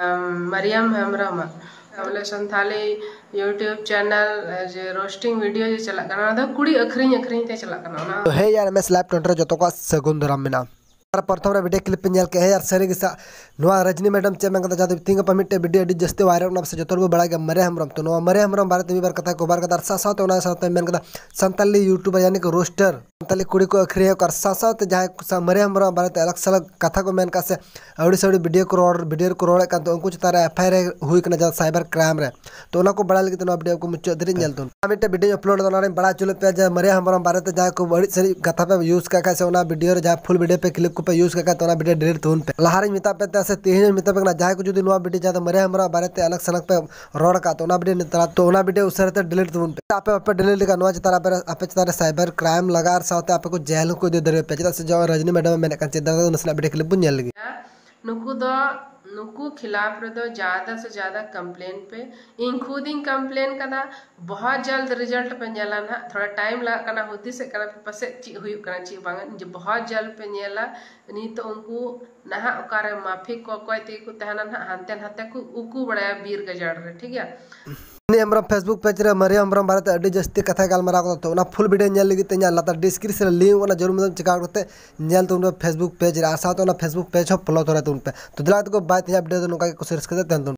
Maryam Hembrom Santhali YouTube channel जे roasting video जे चला करना दा कुड़ी अखरीन अखरीन ते चला करना तो हे यार मैं स्लैप टोंटर जतो का सगुन धराम में ना प्रथम रे वीडियो क्लिप पे के हे यार सारी गसा नवा रजनी मैडम चे मंगता जाते तीन पे मिटे वीडियो अडी जस्ते वायरल ना से जतो बड़ा के मरियम हेम्ब्रोम तो नवा मरियम हेम्ब्रोम बारे में बार कथा को बार कथा साथ होना साथ में कथा संथाली यूट्यूबर यानी के रोस्टर संथाली कुड़ी को अखरी और साथ जहाँ मरियम हेम्ब्रोम बारे अलग सलग कथा को मन का से अवड़ी सवड़ी वीडियो को रोड़ तो उनको चतान एफआईआर हुई जहाँ साइबर क्राइम रे तो बड़ा लगे वीडियो को मुझे दो मिट्टे वीडियो अपलोड बड़ा चलो पे जहाँ मरियम हेम्ब्रोम बारे जहाँ को बड़ी सारी कथा पे यूज का से वीडियो जहाँ फुल वीडियो पे क्लिप पे यूज का वीडियो डिलीट तोन पे लहारे मिता पे तेहन मिता पे जहाँ को जो नवा वीडियो जहाँ मरियम हेम्ब्रोम बारे अलग सनक पे रोड़ का तो वीडियो तो वीडियो उसरते डिलीट तोन पे आप डिलीट लेकिन चतान चतान साइबर क्राइम लगा साथ आप को जेल को दे दरे पे से जो रजनी मैडम मेने का चेदा नसना बेटे क्लिप बुन लगी नुकु खिलाफ रे दो ज्यादा से ज्यादा कंप्लेन पे इन खुद ही कंप्लेन कदा बहुत जल्द रिजल्ट पे नेला ना थोड़ा टाइम लागना होती से करा पसे ची हुई करा ची बांगन जो बहुत जल्द पे नेला नी तो उनको नहा ओकारे माफी को कोई ते को तहना ना हनते हते को उकु बड़ा वीर गजड़ रे ठीक है ने हमरा फेसबुक पेज रे मरियम हेम्ब्रोम बारे अडी जस्ती कथा गाल मरा को तो ना फुल वीडियो नेल लगी ते नेला डिस्क्रिप्शन लिंक वाला जरूर मतलब चेक आउट होते नेल तुम फेसबुक पेज रे आ साथ वाला फेसबुक पेज हो फॉलो करे तुम पे तो दिला तो बात या वीडियो तो नका को सर्च करते तन